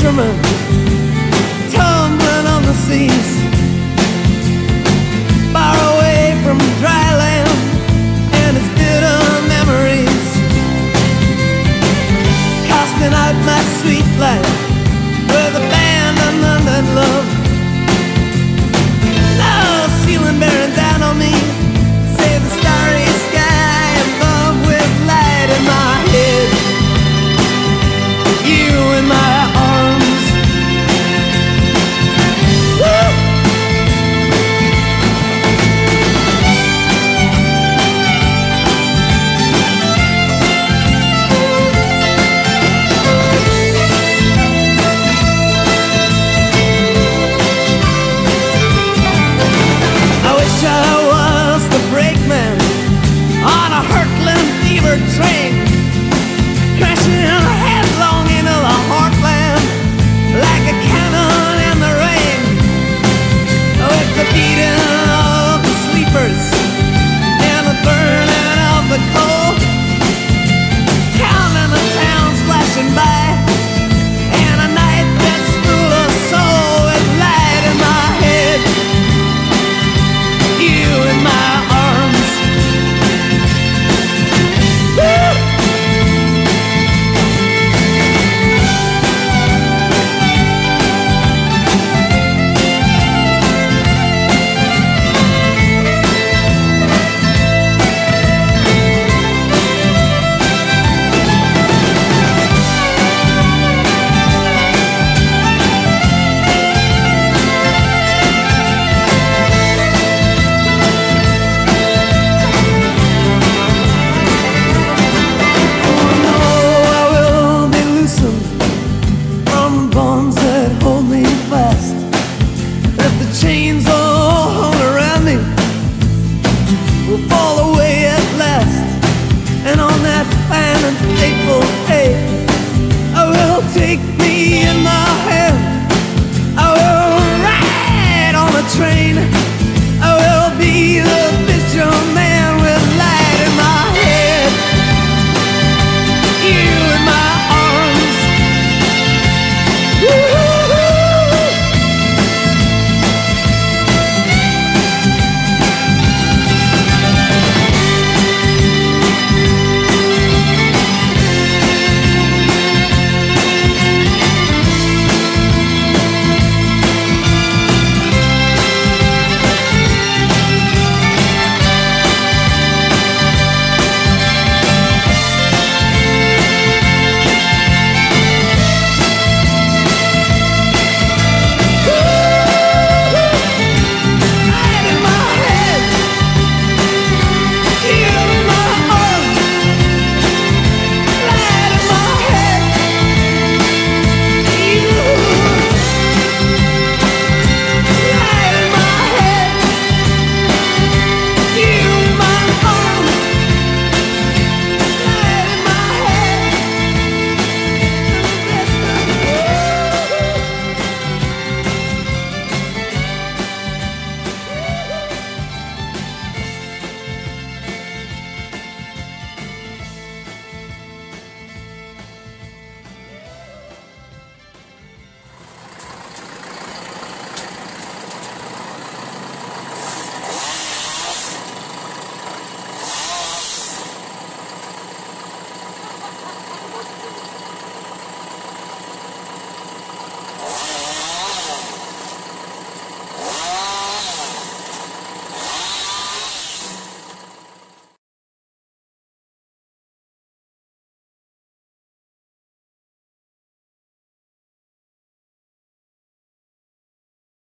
fisherman tumbling on the seas, far away from dry land and its bitter memories, casting out my sweet life with abandoned love. Love's ceiling bearing down on me, say the starry sky above with light in my head, you in my arms. Woo! Train crashing headlong into the heartland like a cannon in the rain, with the beating of the sleepers and the burning of the coal, counting the towns flashing by and a night that's full of soul with light in my head, you in my arms.